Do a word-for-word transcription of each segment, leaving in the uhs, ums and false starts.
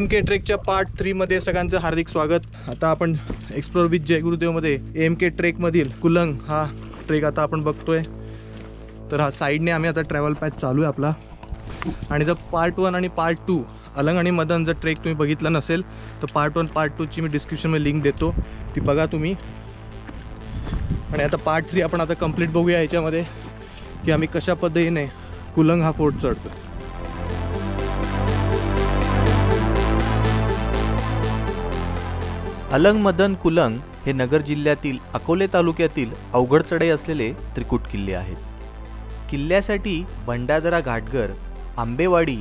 AMK ट्रेकच्या part three मध्ये सगळ्यांचं हार्दिक स्वागत। आता आपण एक्सप्लोर विथ जयगुरुदेव मध्ये एएमके ट्रेक मधील कुलंग हा ट्रेक आता आपण बघतोय। तर हा साइडने आम्ही आता ट्रॅव्हल पॅच चालू आहे आपला, आणि जर पार्ट वन आणि पार्ट टू अलंग आणि मदन जर ट्रेक तुम्ही बघितला नसेल तर पार्ट वन पार्ट टू ची मी डिस्क्रिप्शन मध्ये लिंक देतो, ती बघा तुम्ही। आणि आता पार्ट थ्री आपण आता कंप्लीट बघूया याच्यामध्ये की आम्ही कशा पद्धतीने कुलंग हा फोर्ट चढतो। अलंग मदन कुलंग हे नगर जिल्ह्यातील अकोले तालुक्यातील अवघड चढाई असलेले त्रिकूट किल्ले आहेत। किल्ल्यासाठी भंडारदरा घाटघर, आंबेवाडी,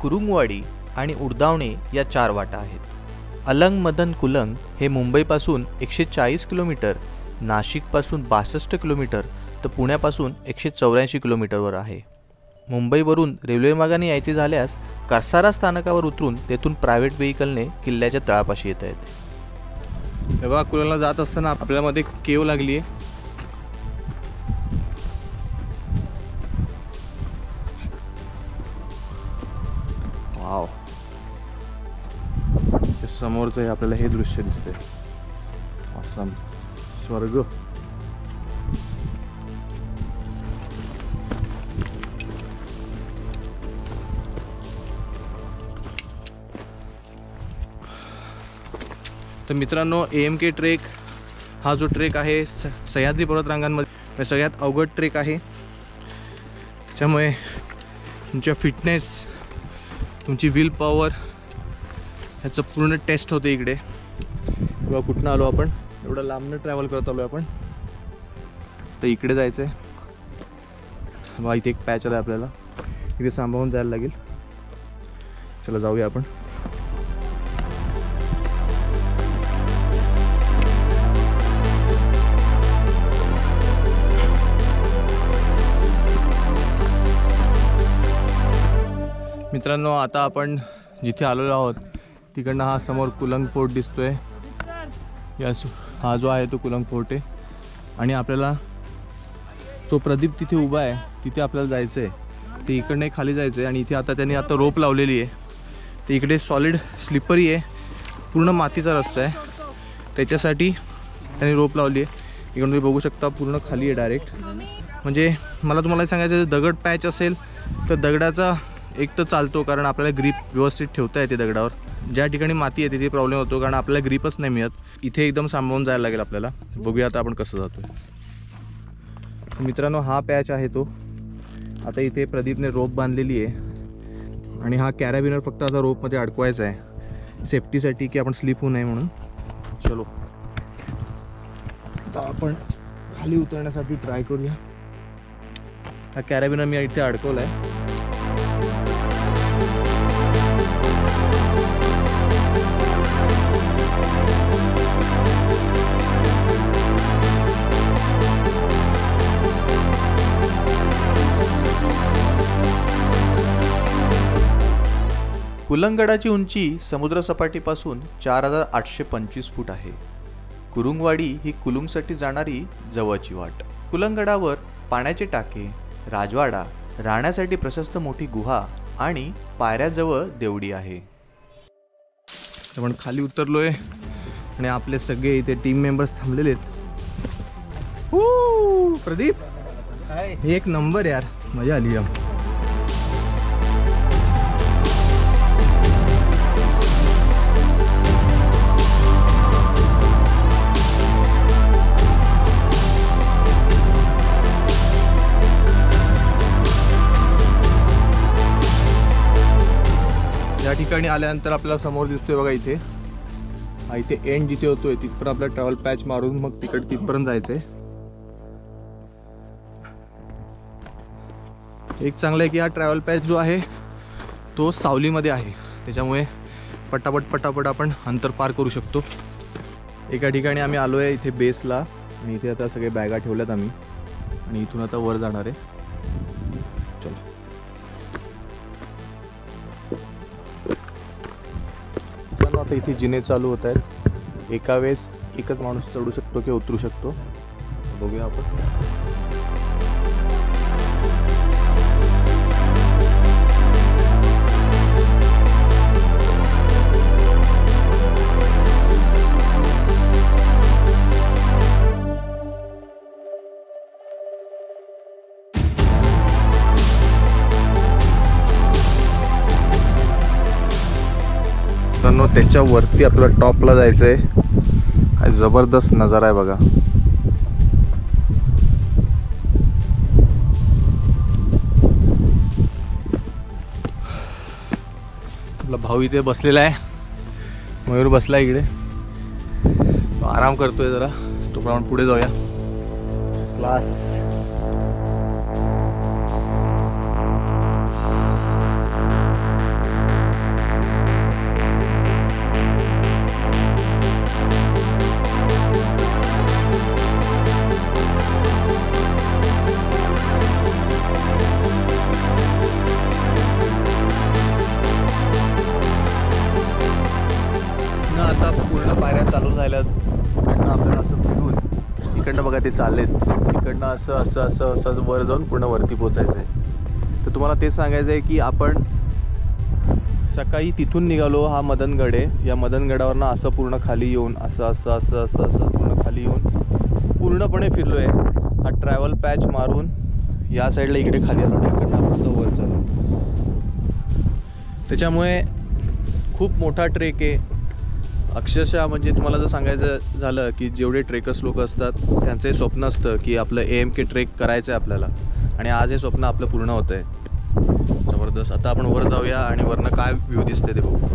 कुरुंगवाडी आणि उडदावणे या चार वाटा आहेत। अलंग मदन कुलंग हे मुंबईपासून एकशे चाळीस किलोमीटर, नाशिकपासून बासष्ट किलोमीटर तर पुण्यापासून एकशे चौऱ्याऐंशी किलोमीटरवर आहे। मुंबईवरून रेल्वेमार्गाने यायचे झाल्यास करसारा स्थानकावर उतरून तेथून प्रायव्हेट व्हेकलने किल्ल्याच्या तळापाशी येत आहेत। तेव्हा कुलंगला जात असताना आपल्याला मध्ये केव लागली आहे, वाव। समोरचं हे आपल्याला हे दृश्य दिसते, असं स्वर्ग। तर मित्रांनो, एएमके ट्रेक हा जो ट्रेक आहे सह्याद्री पर्वतरांगांमध्ये सगळ्यात अवघड ट्रेक आहे। त्यामुळे तुमच्या फिटनेस, तुमची विल पॉवर ह्याचं पूर्ण टेस्ट होते इकडे। किंवा कुठनं आलो आपण, एवढं लांबनं ट्रॅव्हल करत आलो आपण, तर इकडे जायचं आहे। वा, इथे एक पॅच आला आपल्याला, इथे सांभाळून जायला लागेल। चला जाऊया आपण। मित्रांनो, आता आपण जिथे आलेलो आहोत तिकडनं हा समोर कुलंग फोर्ट दिसतोय। या हा जो आहे तो कुलंग फोर्ट आहे, आणि आपल्याला तो प्रदीप तिथे उभा आहे तिथे आपल्याला जायचं आहे। ते इकडनं खाली जायचं आहे, आणि इथे आता त्यांनी आता रोप लावलेली आहे। ते इकडे सॉलिड स्लिपरी आहे, पूर्ण मातीचा रस्ता आहे, त्याच्यासाठी त्यांनी रोप लावली आहे। इकडून तुम्ही बघू शकता पूर्ण खाली आहे डायरेक्ट। म्हणजे मला तुम्हाला सांगायचं, दगड पॅच असेल तर दगडाचा एक तर चालतो, कारण आपल्याला ग्रीप व्यवस्थित ठेवता येते दगडावर। ज्या ठिकाणी माती आहे तिथे प्रॉब्लेम होतो, कारण आपल्याला ग्रीपच नाही मिळत। इथे एकदम सांभाळून जायला लागेल आपल्याला। बघूया आता आपण कसं जातो। मित्रांनो, हा पॅच आहे तो, आता इथे प्रदीपने रोप बांधलेली आहे, आणि हा कॅराबिनर फक्त आता रोपमध्ये अडकवायचा आहे सेफ्टीसाठी, की आपण स्लिप होऊ नये म्हणून। चलो आता आपण खाली उतरण्यासाठी ट्राय करूया। हा कॅराबिनर मी इथे अडकवला आहे। कुलंगगडाची उंची समुद्रसपाटीपासून चार हजार आठशे पंचवीस फूट आहे। कुरुंगवाडी ही कुलुंगसाठी जाणारी जवळची वाट। कुलंगगडावर पाण्याचे टाके, राजवाडा, राहण्यासाठी प्रशस्त मोठी गुहा आणि पायऱ्याजवळ देवडी आहे। आपण खाली उतरलोय, आणि आपले सगळे इथे टीम मेंबर्स थांबलेले आहेत। हो प्रदीप, एक नंबर यार, मजा आली यार। या ठिकाणी आल्यानंतर आपल्याला समोर दिसतोय बघा इथे, हा इथे एंड जिथे होतोय तिथपर्यंत आपला ट्रॅव्हल पॅच मारून मग तिकड तिथपर्यंत जायचंय। एक चांगलं आहे की हा ट्रॅव्हल पॅच जो आहे तो सावलीमध्ये आहे, त्याच्यामुळे पटापट पटापट आपण अंतर पार करू शकतो। एका ठिकाणी आम्ही आलो आहे इथे बेसला, आणि इथे आता सगळे बॅगा ठेवल्यात आम्ही, आणि इथून आता वर जाणार आहे। आता इथे जिने चालू होत आहेत, एका वेळेस एकच माणूस चढू शकतो किंवा उतरू शकतो। बघूया आपण। मित्रांनो, त्याच्यावरती आपल्याला टॉपला जायचं आहे. जबरदस्त नजारा आहे बघा. आपला भाऊ इथे बसलेला आहे, मयूर बसला इकडे आराम करतोय जरा. तो आपण पुढे जाऊया. क्लास ते चाललेत इकडनं असं असं असं असं वर जाऊन पूर्ण वरती पोचायचं आहे. तर तुम्हाला तेच सांगायचं आहे की आपण सकाळी तिथून निघालो हा मदनगड आहे. या मदनगडावरनं असं पूर्ण खाली येऊन असं असं असं असं असं पूर्ण खाली येऊन पूर्णपणे फिरलो आहे. हा ट्रॅव्हल पॅच मारून या साईडला इकडे खाली आलो. इकडनं आपण वर चालू. त्याच्यामुळे खूप मोठा ट्रेक आहे अक्षरशः. म्हणजे तुम्हाला जर सांगायचं झालं की जेवढे ट्रेकर्स लोक असतात त्यांचं हे स्वप्न असतं की आपलं ए एम के ट्रेक करायचं आहे आपल्याला, आणि आज हे स्वप्न आपलं पूर्ण होतं आहे. जबरदस्त. आता आपण वर जाऊया आणि वरनं काय व्ह्यू दिसते ते बघू.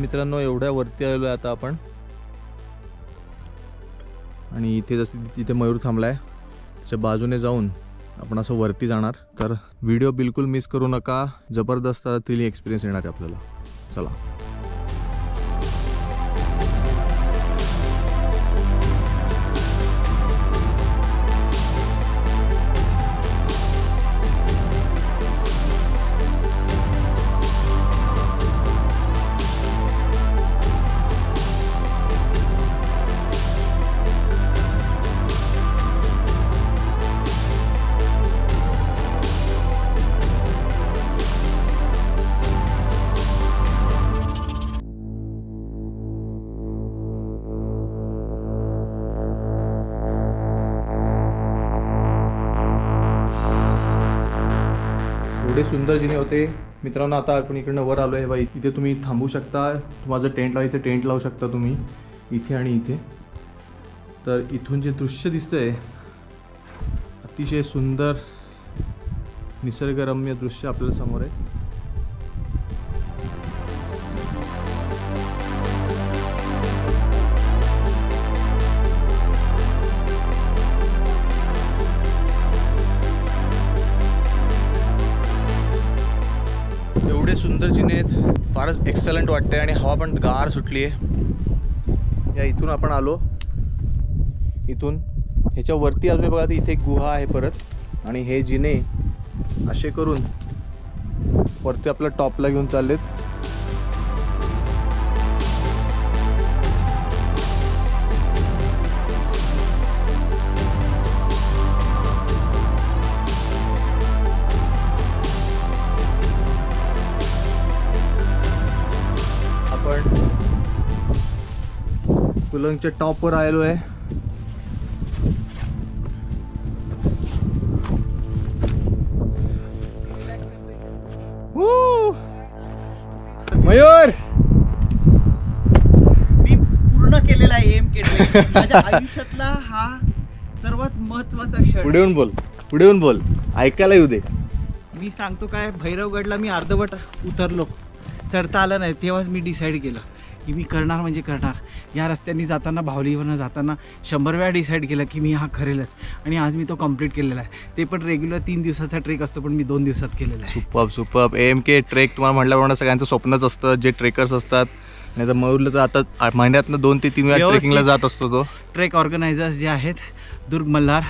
मित्रांनो, एवढ्या वरती आलेलो आता आपण, आणि इथे जसं तिथे मयूर थांबलाय त्याच्या बाजूने जाऊन आपण असं वरती जाणार. तर व्हिडिओ बिलकुल मिस करू नका. जबरदस्त थ्रिलिंग एक्सपिरियन्स येणार आहे आपल्याला. चला. एवढे सुंदर जिने होते मित्रांनो. आता आपण इकडनं वर आलो आहे. बाई इथे तुम्ही थांबू शकता. माझं टेंट लावा, इथे टेंट लावू शकता तुम्ही इथे आणि इथे. तर इथून जे दृश्य दिसतंय अतिशय सुंदर निसर्गरम्य दृश्य आपल्याला समोर आहे. सुंदर जिने फारच एक्सलंट वाटते आणि हवा पण गार सुटली आहे. या इथून आपण आलो. इथून ह्याच्यावरती अजून बघा इथे एक गुहा आहे परत, आणि हे जिने असे करून वरती आपल्या टॉपला घेऊन चाललेत. कुलंगच्या टॉपवर आलेलो आहे. मयूर, मी पूर्ण केलेला आहे एम के ट्रेक. माझ्या आयुष्यातला हा सर्वात महत्त्वाचा क्षण. पुढे येऊन बोल, पुढे येऊन बोल, ऐकायला येऊ दे. मी सांगतो काय, भैरवगडला मी अर्धवट उतरलो, चढता आलं नाही. तेव्हाच मी डिसाईड केलं की मी करणार म्हणजे करणार। या रस्त्यांनी जाताना, भावलीवरनं जाताना शंभर वेळा डिसाईड केलं की मी हा करेलच आणि आज मी तो कंप्लीट केलेला आहे। ते पण रेग्युलर तीन दिवसाचा ट्रेक असतो पण मी दोन दिवसात केलेला आहे। Superb superb. एएमके ट्रेक तुम्हाला म्हटल्याप्रमाणे सगळ्यांचं स्वप्नच असतं जे ट्रेकर्स असतात। नाही तर मयूरला तर आता महिन्यातनं दोन ते तीन वेळा ट्रेकिंगला जात असतो तो। ट्रेक ऑर्गनायझर्स जे आहेत दुर्ग मल्हार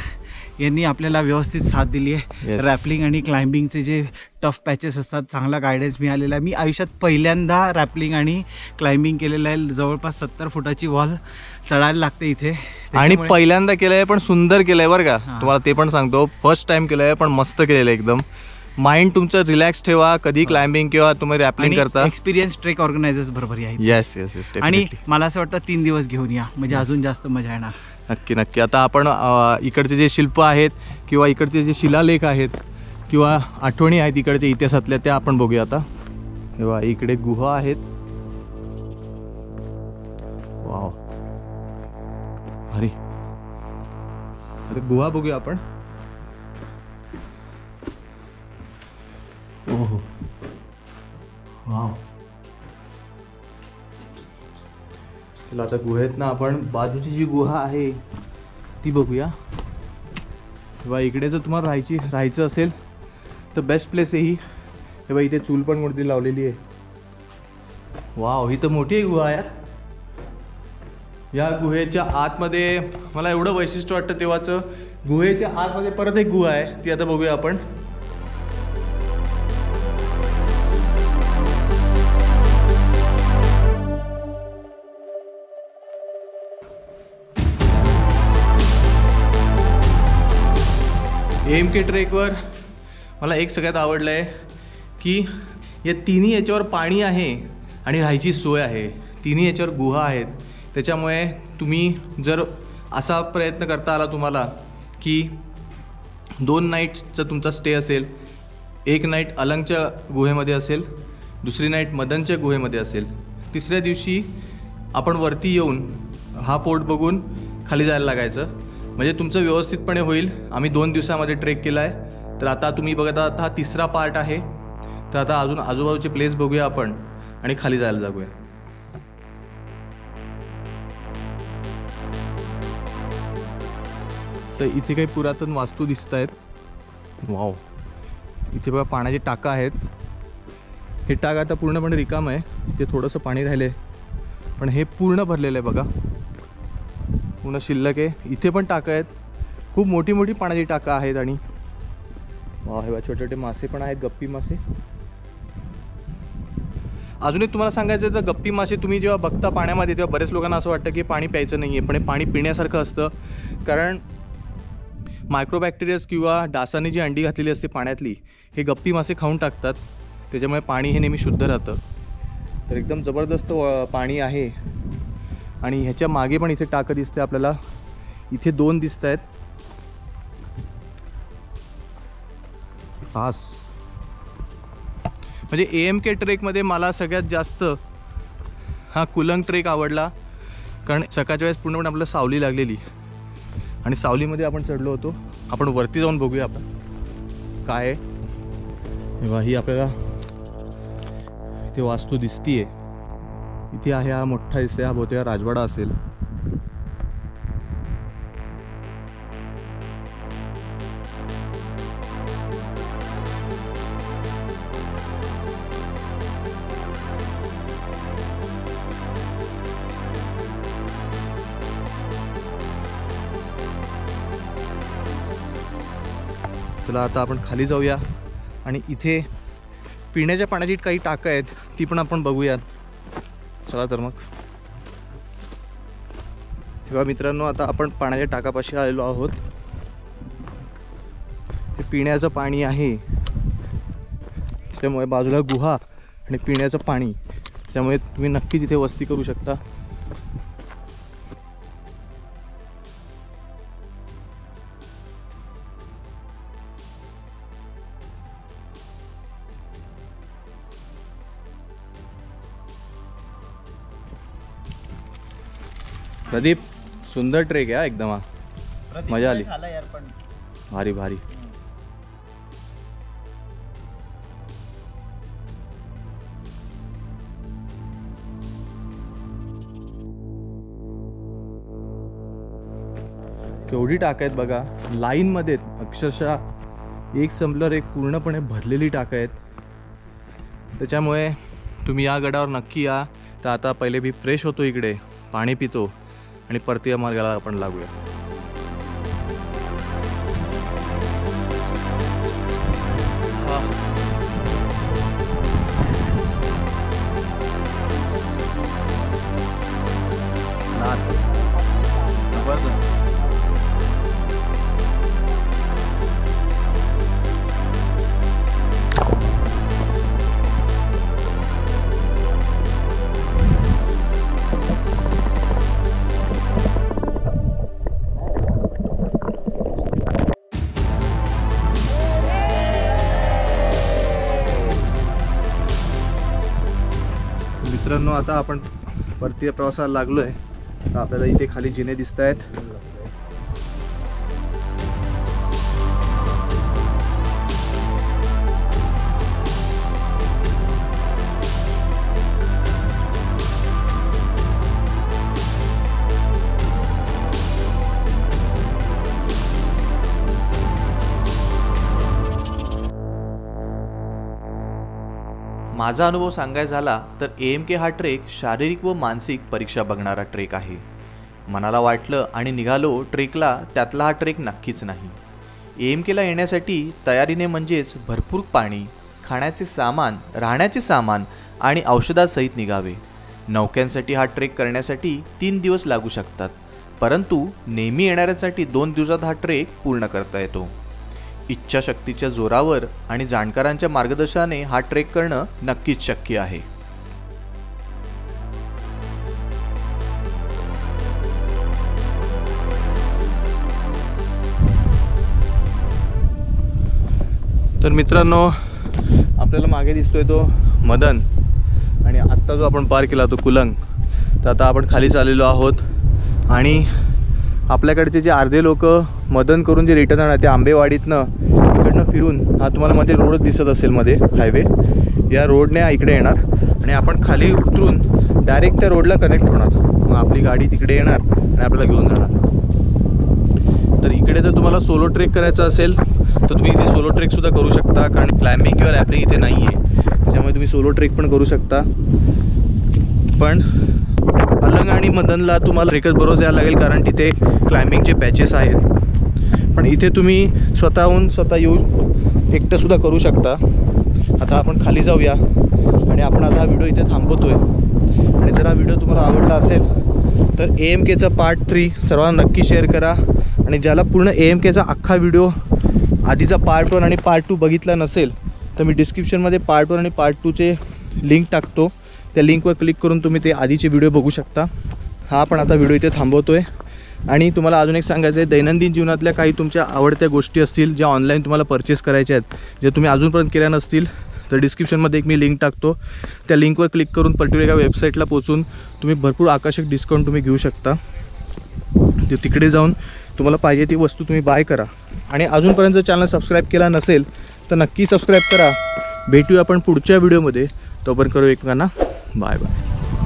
यांनी आपल्याला व्यवस्थित साथ दिली आहे। रॅपलिंग आणि क्लाइम्बिंगचे जे टफ पॅचेस असतात चांगला गायडन्स मिळालेला आहे। मी आयुष्यात पहिल्यांदा रॅपलिंग आणि क्लाइम्बिंग केलेलं आहे। जवळपास सत्तर फुटाची वॉल चढायला लागते इथे आणि पहिल्यांदा केलं आहे पण सुंदर केलं आहे बरं का। तुम्हाला ते पण सांगतो फर्स्ट टाइम केलं आहे पण मस्त केलेलं आहे एकदम। माइंड तुमचं रिलॅक्स ठेवा कधी क्लाइम्बिंग किंवा तुम्ही रॅपलिंग करता। एक्सपिरियन्स ट्रेक ऑर्गनायझर्स बरोबर आहे। Yes yes yes. आणि मला असं वाटतं तीन दिवस घेऊन या म्हणजे अजून जास्त मजा येणार। नक्की नक्की। आता आपण इकडचे जे शिल्प आहेत किंवा इकडचे जे शिलालेख आहेत किंवा आठवणी आहेत इकडच्या इतिहासातल्या त्या आपण बघूया। आता तेव्हा इकडे गुहा आहेत। वाव अरे अरे गुहा बघूया आपण। ओहो वाव। चला आता गुहेत ना आपण बाजूची जी गुहा आहे ती बघूया। तेव्हा इकडे जर तुम्हाला राहायची राहायचं असेल तर बेस्ट प्लेस आहे ही। तेव्हा इथे चूल पण मोठी लावलेली आहे। वाव ही तर मोठी आहे गुहा यार। या गुहेच्या आतमध्ये मला एवढं वैशिष्ट्य वाटतं तेव्हाचं। गुहेच्या आतमध्ये परत एक गुहा आहे ती आता बघूया आपण। एएमके ट्रेकवर मला एक सगळ्यात आवडलं आहे की या तिन्ही याच्यावर पाणी आहे आणि राहायची सोय आहे। तिन्ही याच्यावर गुहा आहेत त्याच्यामुळे तुम्ही जर असा प्रयत्न करता आला तुम्हाला की दोन नाईटचा तुमचा स्टे असेल, एक नाईट अलंगच्या गुहेमध्ये असेल, दुसरी नाईट मदनच्या गुहेमध्ये असेल, तिसऱ्या दिवशी आपण वरती येऊन हा फोर्ट बघून खाली जायला लागायचं म्हणजे तुमचं व्यवस्थितपणे होईल। आम्ही दोन दिवसामध्ये ट्रेक केला आहे तर आता तुम्ही बघत आहात हा तिसरा पार्ट आहे। तर आता अजून आजूबाजूचे प्लेस बघूया आपण आणि खाली जायला जाऊया। तर इथे काही पुरातन वास्तू दिसत आहेत। वाव इथे बघा पाण्याचे टाका आहेत। हे टाका आता पूर्णपणे रिकाम आहे। इथे थोडंसं पाणी राहिले पण हे पूर्ण भरलेलं आहे बघा, पूर्ण शिल्लक आहे। इथे पण टाकं आहेत, खूप मोठी मोठी पाण्याची टाकं आहेत आणि हे छोटे छोटे मासे पण आहेत गप्पी मासे। अजून एक तुम्हाला सांगायचं तर गप्पी मासे तुम्ही जेव्हा बघता पाण्यामध्ये तेव्हा बऱ्याच लोकांना असं वाटतं की पाणी प्यायचं नाही आहे पण हे पाणी पिण्यासारखं असतं कारण मायक्रोबॅक्टेरियाज किंवा डासांनी जी अंडी घातलेली असते पाण्यातली हे गप्पी मासे खाऊन टाकतात त्याच्यामुळे पाणी हे नेहमी शुद्ध राहतं। तर एकदम जबरदस्त पाणी आहे आणि ह्याच्या मागे पण इथे टाकं दिसते आपल्याला। इथे दोन दिसत आहेत खास म्हणजे एएमके ट्रेकमध्ये मला सगळ्यात जास्त हा कुलंग ट्रेक आवडला कारण सकाळच्या वेळेस पूर्णपणे आपल्याला सावली लागलेली आणि सावलीमध्ये आपण चढलो होतो। आपण वरती जाऊन बघूया आपण काय आहे। ही आपल्याला इथे वास्तू दिसतीये। इथे आहे हा मोठा हिस्सा, हा बहुतेक राजवाडा असेल। चला आता आपण खाली जाऊया आणि इथे पिण्याच्या पाण्याची काही टाकं आहेत ती पण आपण बघूया। चला तर मग तेव्हा मित्रांनो आता आपण पाण्याच्या टाकापाशी आलेलो आहोत। ते पिण्याचं पाणी आहे त्यामुळे बाजूला गुहा आणि पिण्याचं पाणी त्यामुळे तुम्ही नक्कीच इथे वस्ती करू शकता। प्रदीप सुंदर ट्रेक है एकदम, हा मजा आली भारी भारी। केवढी टाका आहेत बघा, लाईनमध्ये अक्षरशः एक संपल्यावर एक पूर्णपणे भरलेली टाका आहेत. त्याच्यामुळे तुम्ही या गडावर नक्की या. तर आता पहिले मी फ्रेश होतो, इकडे पाणी पितो आणि परतीय मार्गाला आपण लागूया. मित्रांनो, आता आपण परतीय प्रवासाला लागलो आहे. तर आपल्याला इथे खाली जिने दिसत आहेत. माझा अनुभव सांगायचा झाला तर ए एम के हा ट्रेक शारीरिक व मानसिक परीक्षा बघणारा ट्रेक आहे. मनाला वाटलं आणि निघालो ट्रेकला, त्यातला हा ट्रेक नक्कीच नाही. ए एम केला येण्यासाठी तयारीने म्हणजेच भरपूर पाणी, खाण्याचे सामान, राहण्याचे सामान आणि औषधासहित निघावे. नौक्यांसाठी हा ट्रेक करण्यासाठी तीन दिवस लागू शकतात, परंतु नेहमी येणाऱ्यांसाठी दोन दिवसात हा ट्रेक पूर्ण करता येतो. इच्छाशक्तीच्या जोरावर आणि जाणकारांच्या मार्गदर्शनाने हा ट्रेक करणं नक्कीच शक्य आहे. तर मित्रांनो, आपल्याला मागे दिसतोय तो मदन आणि आत्ता जो आपण पार केला तो कुलंग. तर आता आपण खाली चाललेलो आहोत आणि आपल्याकडचे जे अर्धे लोक मदन करून जे रिटर्न आणा, ते आंबेवाडीतनं इकडनं फिरून हा तुम्हाला मध्ये रोड दिसत असेल, मध्ये हायवे, या रोडने इकडे येणार आणि आपण खाली उतरून डायरेक्ट त्या रोडला कनेक्ट होणार. मग आपली गाडी तिकडे येणार आणि आपल्याला घेऊन जाणार. तर इकडे जर तुम्हाला सोलो ट्रेक करायचा असेल तर तुम्ही इथे सोलो ट्रेकसुद्धा करू शकता, कारण क्लाइम्बिंग किंवा रॅपलिंग इथे नाही आहे. त्याच्यामुळे तुम्ही सोलो ट्रेक पण करू शकता. पण अलंग आणि मदनला तुम्हाला ट्रेकच बरोबर जायला लागेल, कारण तिथे क्लाइम्बिंगचे पॅचेस आहेत. पण इथे तुम्ही स्वतःहून स्वतः येऊन एकटंसुद्धा करू शकता. आता आपण खाली जाऊया आणि आपण आता हा व्हिडिओ इथे थांबवतो आहे. आणि जर हा व्हिडिओ तुम्हाला आवडला असेल तर ए एम केचा पार्ट थ्री सर्वांना नक्की शेअर करा. आणि ज्याला पूर्ण ए एम केचा अख्खा व्हिडिओ, आधीचा पार्ट वन आणि पार्ट टू बघितला नसेल तर मी डिस्क्रिप्शनमध्ये पार्ट वन आणि पार्ट टूचे लिंक टाकतो. त्या लिंकवर क्लिक करून तुम्ही ते आधीचे व्हिडिओ बघू शकता. हा आपण आता व्हिडिओ इथे थांबवतो आहे. आणि तुम्हाला अजून एक सांगायचं आहे, दैनंदिन जीवनातल्या काही तुमच्या आवडत्या गोष्टी असतील ज्या ऑनलाईन तुम्हाला परचेस करायच्या आहेत, ज्या तुम्ही अजूनपर्यंत केल्या नसतील, तर डिस्क्रिप्शनमध्ये एक मी लिंक टाकतो. त्या लिंकवर क्लिक करून पर्टिक्युलर एका वेबसाईटला पोचून तुम्ही भरपूर आकर्षक डिस्काउंट तुम्ही घेऊ शकता. ते तिकडे जाऊन तुम्हाला पाहिजे ती वस्तू तुम्ही बाय करा. आणि अजूनपर्यंत जर चॅनल सबस्क्राईब केला नसेल तर नक्की सबस्क्राईब करा. भेटूया आपण पुढच्या व्हिडिओमध्ये. तोपर्यंत करू एकमेकांना बाय बाय.